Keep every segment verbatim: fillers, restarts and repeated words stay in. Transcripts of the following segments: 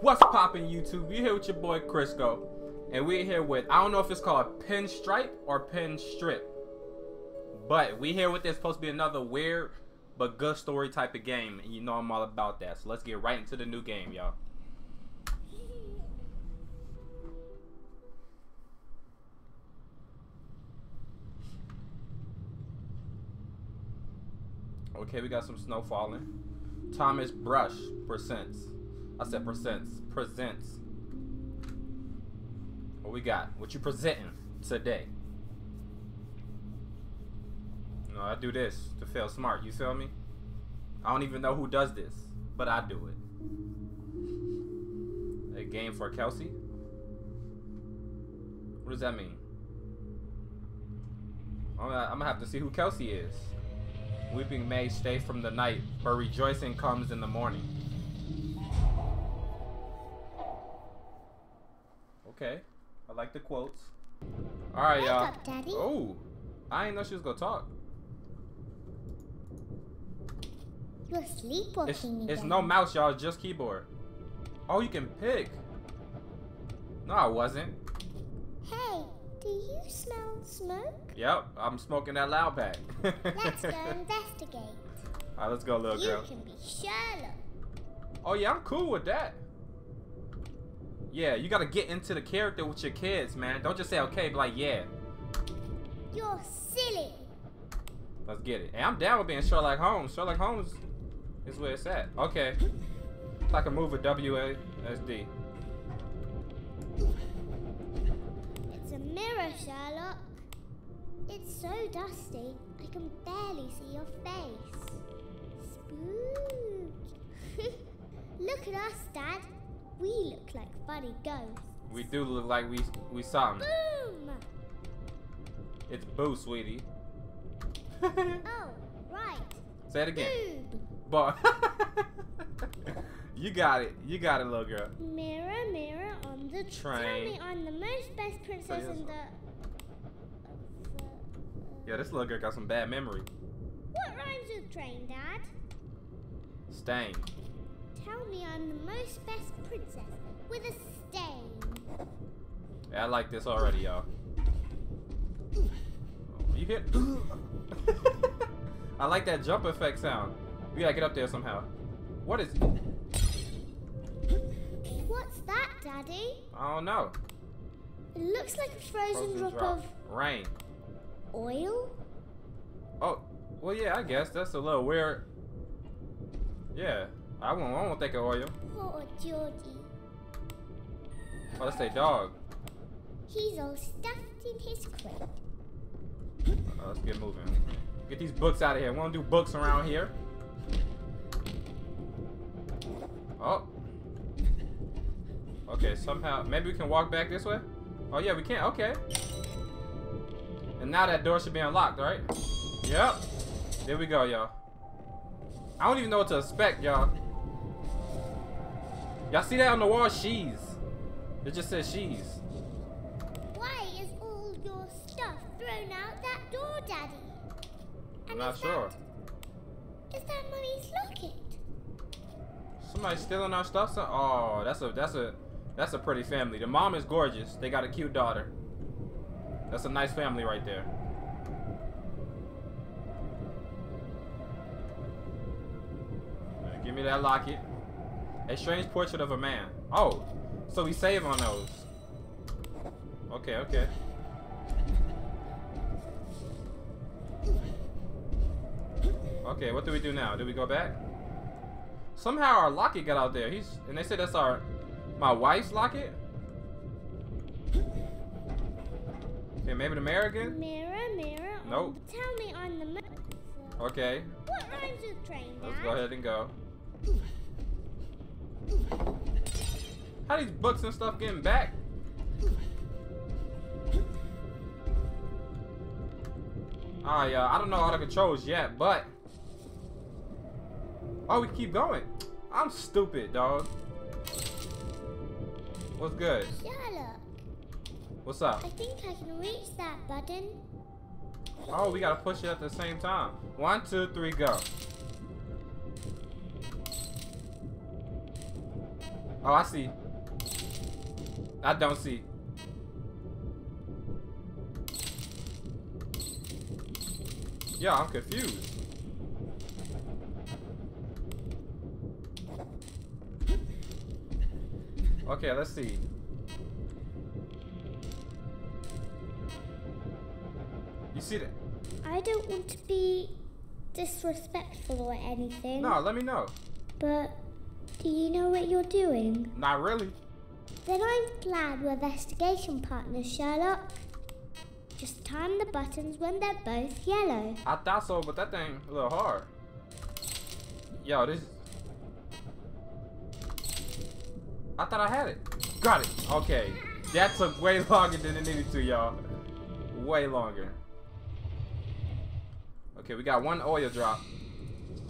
What's poppin' YouTube? You're here with your boy Crisco, and we're here with, I don't know if it's called Pinstripe or Pinstrip, but we're here with this supposed to be another weird but good story type of game, and you know I'm all about that. So let's get right into the new game, y'all. Okay, we got some snow falling. Thomas Brush presents. I said presents. Presents. What we got? What you presenting today? No, I do this to feel smart. You feel me? I don't even know who does this, but I do it. A game for Kelsey? What does that mean? I'm gonna have to see who Kelsey is. Weeping may stay from the night, but rejoicing comes in the morning. Okay, I like the quotes. All right, y'all. Oh, I didn't know she was gonna talk. You're sleepwalking. It's, it's no mouse, y'all. Just keyboard. Oh, you can pick. No, I wasn't. Hey. Do you smell smoke? Yep, I'm smoking that loud pack. Let's go investigate. Alright, let's go, little you girl. You can be Sherlock. Oh yeah, I'm cool with that. Yeah, you gotta get into the character with your kids, man. Don't just say okay, but like yeah. You're silly. Let's get it. And I'm down with being Sherlock Holmes. Sherlock Holmes is where it's at. Okay. I can move with W A S D. Mirror, Sherlock. It's so dusty, I can barely see your face. Spook. Look at us, Dad. We look like funny ghosts. We do look like we we saw him. Boom! It's boo, sweetie. Oh, right. Say it again. But you got it. You got it, little girl. Mirror, mirror on the train. Tell me I'm the most best princess in the... Yeah, this little girl got some bad memory. What rhymes with train, Dad? Stain. Tell me I'm the most best princess with a stain. Yeah, I like this already, y'all. Oh, you hit... I like that jump effect sound. We gotta get up there somehow. What is... What's that, Daddy? I don't know. It looks like a frozen, frozen drop, drop of... Rain. Oil? Oh, well, yeah, I guess. That's a little weird. Yeah, I won't, I won't think of oil. Poor Georgie. Oh, let's say dog. He's all stuffed in his crib. Uh, let's get moving. Get these books out of here. We don't do books around here. Oh. Okay, somehow, maybe we can walk back this way? Oh yeah, we can, okay. And now that door should be unlocked, right? Yep. There we go, y'all. I don't even know what to expect, y'all. Y'all see that on the wall? She's. It just says she's. Why is all your stuff thrown out that door, Daddy? And I'm not sure. That, is that Mummy's locket? Somebody stealing our stuff? So oh, that's a that's a that's a pretty family. The mom is gorgeous. They got a cute daughter. That's a nice family right there. Right, give me that locket. A strange portrait of a man. Oh, so we save on those. Okay, okay. Okay, what do we do now? Do we go back? Somehow our locket got out there. He's and they said that's our my wife's locket. Okay, maybe the mirror again? Mirror, mirror. Nope. The, tell me on the mirror. Okay. What rhymes with train, Dad? Let's go ahead and go. How these books and stuff getting back? Alright, y'all. I don't know all the controls yet, but. Oh, we keep going. I'm stupid, dog. What's good? Sherlock. What's up? I think I can reach that button. Oh, we gotta push it at the same time. One, two, three, go. Oh, I see. I don't see. Yo, I'm confused. Okay, let's see. You see that? I don't want to be disrespectful or anything. No, let me know. But do you know what you're doing? Not really. Then I'm glad we're investigation partners, Sherlock. Just time the buttons when they're both yellow. I thought so, but that thing a little hard. Yo, this... I thought I had it. Got it. Okay. That took way longer than it needed to, y'all. Way longer. Okay, we got one oil drop.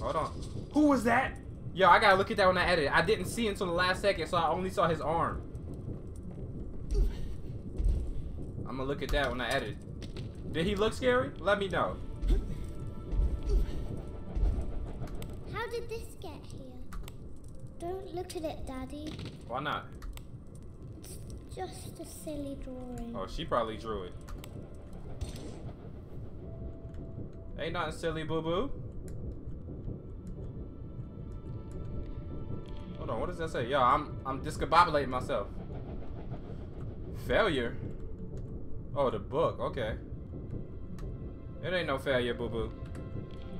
Hold on. Who was that? Yo, I gotta look at that when I edit. I didn't see until the last second, so I only saw his arm. I'm gonna look at that when I edit. Did he look scary? Let me know. How did this get here? Don't look at it, Daddy. Why not? It's just a silly drawing. Oh, she probably drew it. Ain't nothing silly, boo-boo. Hold on, what does that say? Yo, I'm I'm discombobulating myself. Failure? Oh, the book, okay. It ain't no failure, boo-boo.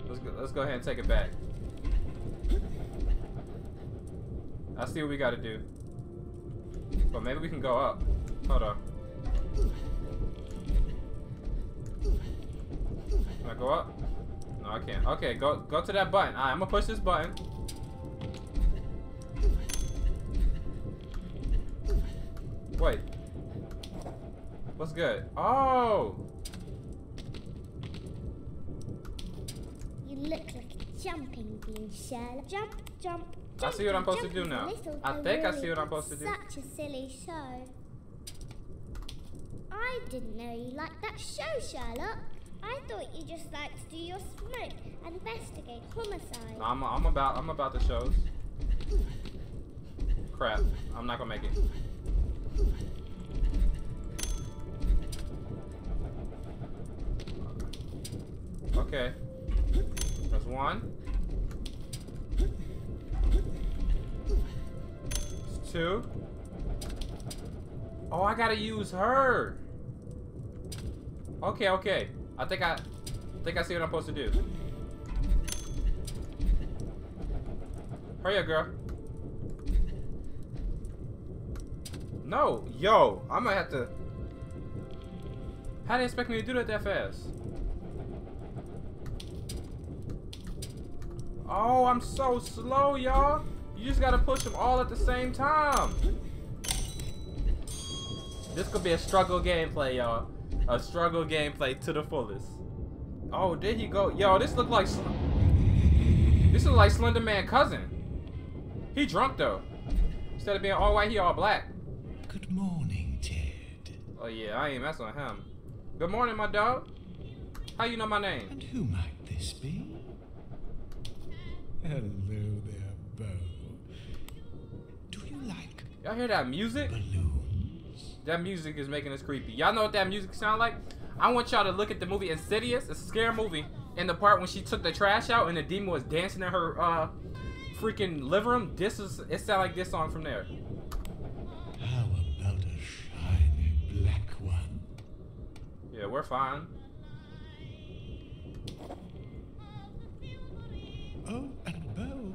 Let's go, let's go ahead and take it back. I see what we gotta do. But maybe we can go up. Hold on. Can I go up? No, I can't. Okay, go go to that button. Alright, I'm gonna push this button. Wait. What's good? Oh! You look like a jumping bean, Sherlock. Jump, jump. I see what I'm supposed to do now. I think I see what I'm supposed to do. Such a silly show. I didn't know you liked that show, Sherlock. I thought you just liked to do your smoke and investigate homicide. I'm, I'm about, I'm about the shows. Crap, I'm not gonna make it. Okay, that's one. Two. Oh, I gotta use her. Okay, okay. I think I, I think I see what I'm supposed to do. Hurry up, girl. No, yo, I'm gonna have to. How do you expect me to do that that fast? Oh, I'm so slow, y'all. You just gotta push them all at the same time. This could be a struggle gameplay, y'all. A struggle gameplay to the fullest. Oh, there you go. Yo, this look like... This look like Slender Man cousin. He drunk, though. Instead of being all white, he all black. Good morning, Ted. Oh, yeah, I ain't messing with him. Good morning, my dog. How you know my name? And who might this be? Hello there, Bo. Do you like... Y'all hear that music? Balloons? That music is making us creepy. Y'all know what that music sound like? I want y'all to look at the movie Insidious. It's a scary movie. And the part when she took the trash out and the demon was dancing in her uh, freaking living room. This is... It sound like this song from there. How about a shiny black one? Yeah, we're fine. Oh, and Bo.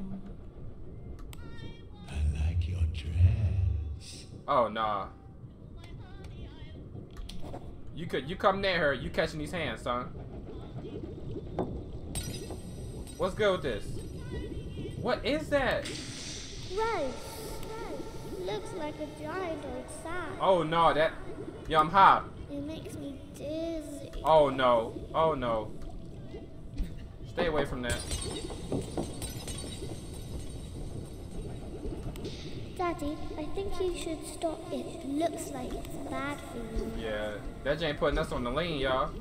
I like your dress. Oh, nah. You could, you come near her, you catching these hands, son. What's good with this? What is that? Right. Looks like a giant old sack. Oh, no, that... Yo, I'm high. It makes me dizzy. Oh, no. Oh, no. Stay away from that. Daddy, I think you should stop it. It looks like it's bad for you. Yeah, that ain't putting us on the lane, y'all.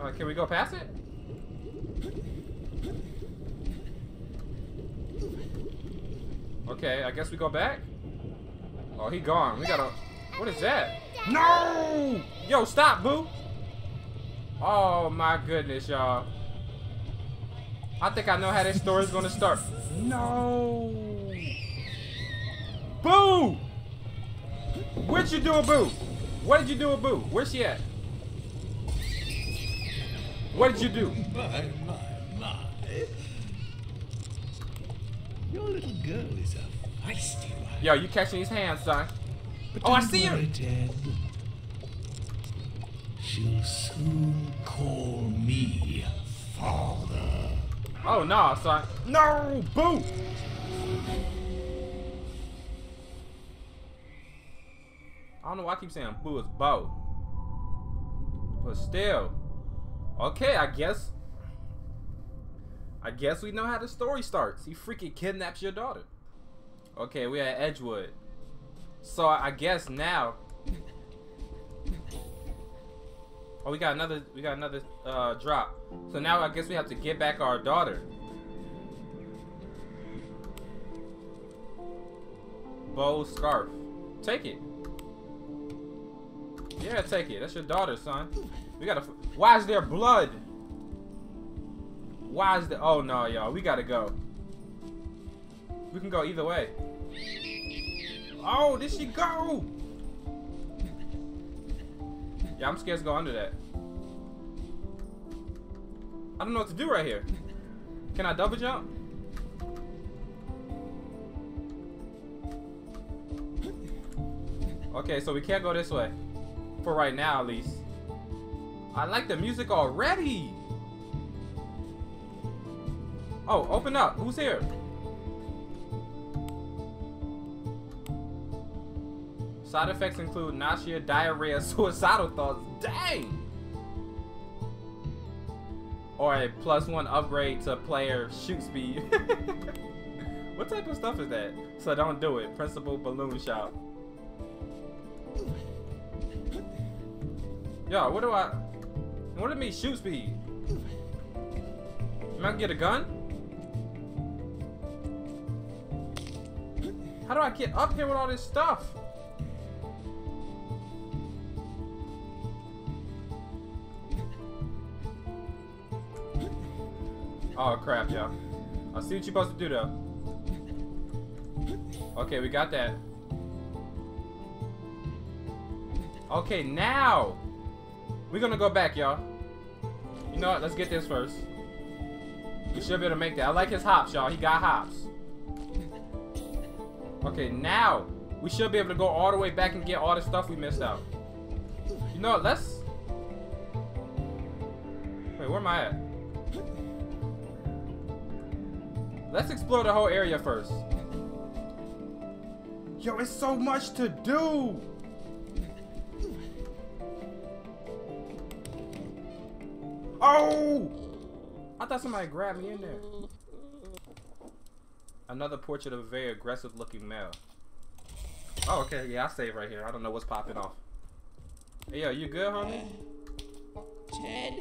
Uh, can we go past it? Okay, I guess we go back? Oh, he gone. We gotta... What is that? No! Yo, stop, boo! Oh, my goodness, y'all. I think I know how this story's gonna start. No! Boo! What'd you do with Boo? What did you do with Boo? Where's she at? What did you do? My, my, my. Your little girl is a feisty one. Yo, you catching his hands, son. But oh, I see her! Dad. She'll soon call me father. Oh, no, son. No! Boo! I don't know why I keep saying Boo is Bo. But still. Okay, I guess. I guess we know how the story starts. He freaking kidnaps your daughter. Okay, we're at Edgewood. So I guess now. Oh, we got another we got another uh drop. So now I guess we have to get back our daughter. Bow scarf. Take it. Yeah, take it. That's your daughter, son. We gotta. Why is there blood? Why is there? Oh no, y'all. We gotta go. We can go either way. Oh, did she go? Yeah, I'm scared to go under that. I don't know what to do right here. Can I double jump? Okay, so we can't go this way. For right now, at least. I like the music already. Oh, open up. Who's here? Side effects include nausea, diarrhea, suicidal thoughts. Dang! Or a plus one upgrade to player shoot speed. What type of stuff is that? So don't do it. Principal Balloon Shop. Yo, what do I... What do it mean shoot speed? Am I gonna get a gun? How do I get up here with all this stuff? Oh crap, y'all. I see what you're supposed to do though. Okay, we got that. Okay, now! We're gonna go back, y'all. You know what? Let's get this first. We should be able to make that. I like his hops, y'all. He got hops. Okay, now we should be able to go all the way back and get all the stuff we missed out. You know what? Let's... Wait, where am I at? Let's explore the whole area first. Yo, it's so much to do! Oh! I thought somebody grabbed me in there. Another portrait of a very aggressive looking male. Oh, okay. Yeah, I save right here. I don't know what's popping off. Hey, yo, you good, homie? Ted?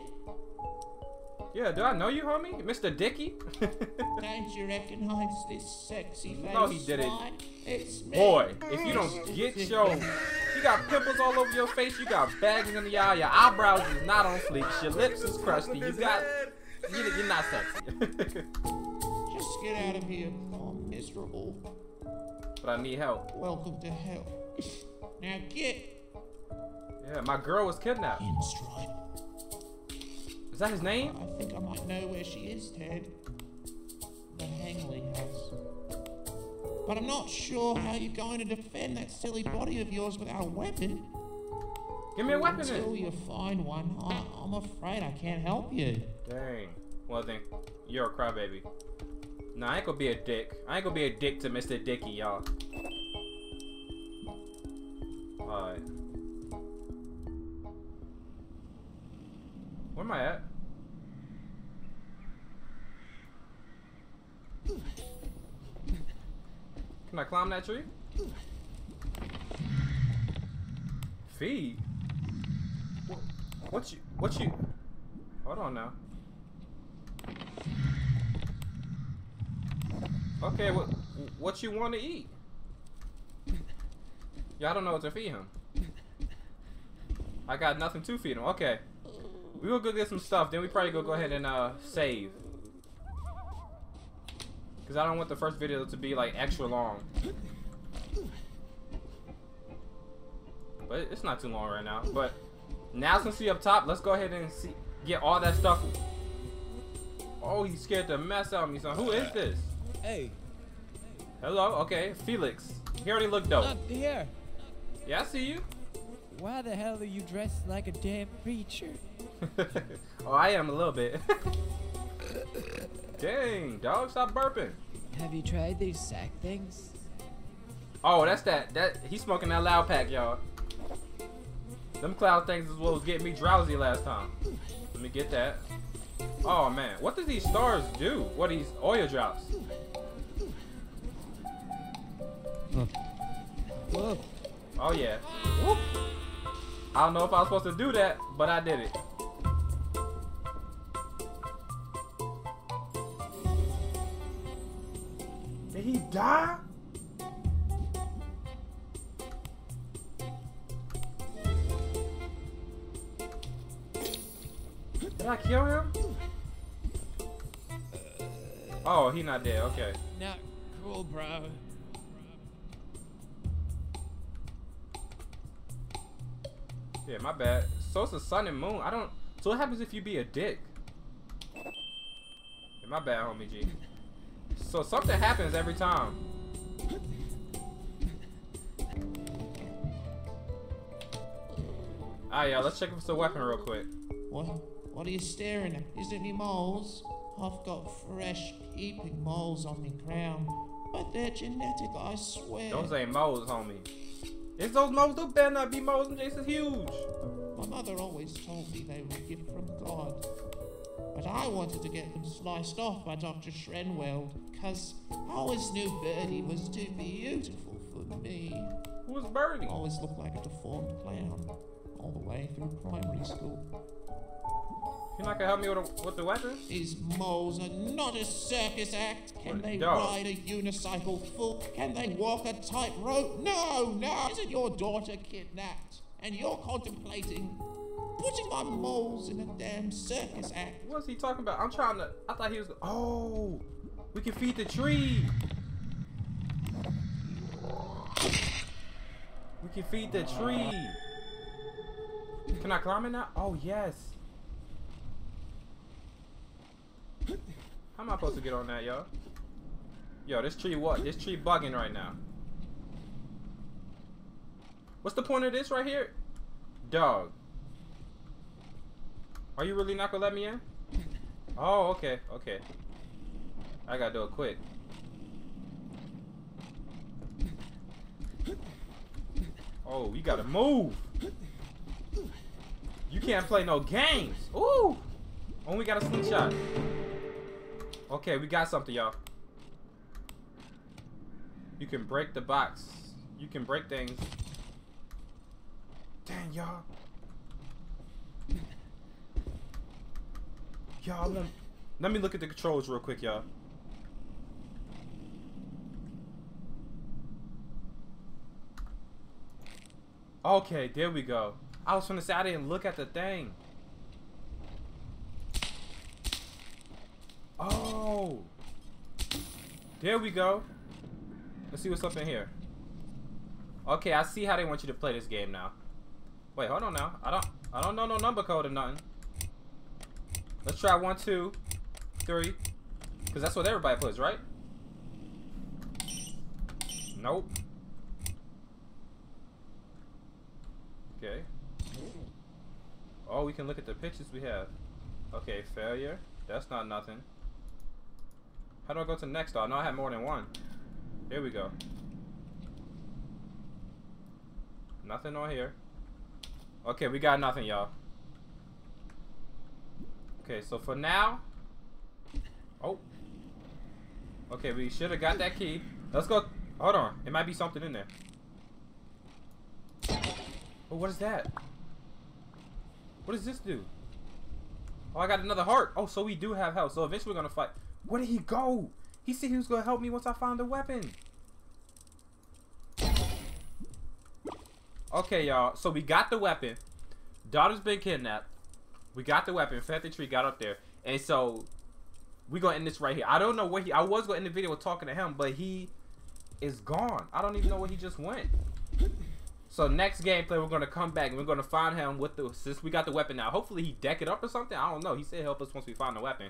Yeah, do I know you, homie? Mister Dickey? Don't you recognize this sexy face? No, he didn't. It's me. Boy, if you don't get your... You got pimples all over your face. You got bags in the eye. Your eyebrows is not on fleek. Your lips is crusty. You got... You're not sexy. Just get out of here. I'm miserable. But I need help. Welcome to hell. Now get... Yeah, my girl was kidnapped. Pinstripe. Is that his name? I think I might know where she is, Ted. The Hangley house. But I'm not sure how you're going to defend that silly body of yours without a weapon. Give me a weapon. Until you find one, I, I'm afraid I can't help you. Dang. Well then, you're a crybaby. Nah, I ain't gonna be a dick. I ain't gonna be a dick to Mister Dickey, y'all. Alright. Where am I at? Can I climb that tree? Feed? What you, what you? Hold on now. Okay, what what you want to eat? Y'all don't know what to feed him. I got nothing to feed him. Okay. We will go get some stuff. Then we probably go go ahead and uh, save. Because I don't want the first video to be like extra long. But it's not too long right now. But now since we up top, let's go ahead and see, get all that stuff. Oh, he scared the mess out of me, son. Who is this? Hey. Hello. Okay, Felix. He already looked dope. Up here. Yeah, I see you. Why the hell are you dressed like a damn preacher? Oh, I am a little bit. Dang, dog, stop burping. Have you tried these sack things? Oh, that's that. That he's smoking that loud pack, y'all. Them cloud things is what was getting me drowsy last time. Let me get that. Oh man, what do these stars do? What are these oil drops? Mm. Whoa. Oh yeah. Whoop. I don't know if I was supposed to do that, but I did it. Did he die? Did I kill him? Oh, he not dead. Okay. Not cool, bro. Yeah, my bad. So it's the sun and moon. I don't. So what happens if you be a dick? Yeah, my bad, homie G. So something happens every time. Alright, y'all. Let's check if it's a weapon real quick. What? What are you staring at? Is there any moles? I've got fresh peeping moles on the ground, but they're genetic, I swear. Those ain't moles, homie. It's those moles. They better not be moles. And Jason's huge. My mother always told me they were a gift from God, but I wanted to get them sliced off by Doctor Shrenwell, cause I always knew Birdie was too beautiful for me. Who's Birdie? I always looked like a deformed clown all the way through primary school. You're not gonna help me with, a, with the weapons? These moles are not a circus act. Can they Dog. ride a unicycle full? Can they walk a tightrope? No, no! Isn't your daughter kidnapped? And you're contemplating putting my moles in a damn circus act? What's he talking about? I'm trying to... I thought he was... Oh! We can feed the tree! We can feed the tree! Can I climb it now? Oh, yes! How am I supposed to get on that, yo? Yo, this tree what? This tree bugging right now. What's the point of this right here? Dog. Are you really not gonna let me in? Oh, okay, okay. I gotta do it quick. Oh, you gotta move. You can't play no games. Ooh. Only got a slingshot. Okay, we got something, y'all. You can break the box. You can break things. Dang, y'all. Y'all, let, let me look at the controls real quick, y'all. Okay, there we go. I was gonna say I didn't look at the thing. Oh, there we go. Let's see what's up in here. Okay, I see how they want you to play this game now. Wait, hold on now. I don't, I don't know no number code or nothing. Let's try one, two, three, because that's what everybody plays, right? Nope. Okay. Oh, we can look at the pictures we have. Okay, failure. That's not nothing. How do I go to next? Oh, no, I have more than one. Here we go. Nothing on here. Okay, we got nothing, y'all. Okay, so for now... Oh. Okay, we should have got that key. Let's go... Hold on. It might be something in there. Oh, what is that? What does this do? Oh, I got another heart. Oh, so we do have health. So eventually we're going to fight... Where did he go? He said he was gonna help me once I found the weapon. Okay, y'all. So we got the weapon. Daughter's been kidnapped. We got the weapon. Fancy Tree got up there. And so we're gonna end this right here. I don't know what he I was gonna end the video talking to him, but he is gone. I don't even know where he just went. So next gameplay, we're gonna come back and we're gonna find him with the since we got the weapon now. Hopefully he deck it up or something. I don't know. He said help us once we find the weapon.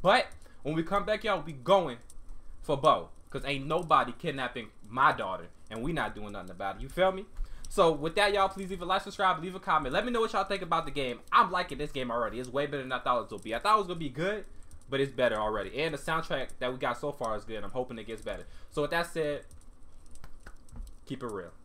But when we come back, y'all, we going for Bo. Cause ain't nobody kidnapping my daughter. And we not doing nothing about it. You feel me? So with that, y'all, please leave a like, subscribe, leave a comment. Let me know what y'all think about the game. I'm liking this game already. It's way better than I thought it would be. I thought it was gonna be good, but it's better already. And the soundtrack that we got so far is good. I'm hoping it gets better. So with that said, keep it real.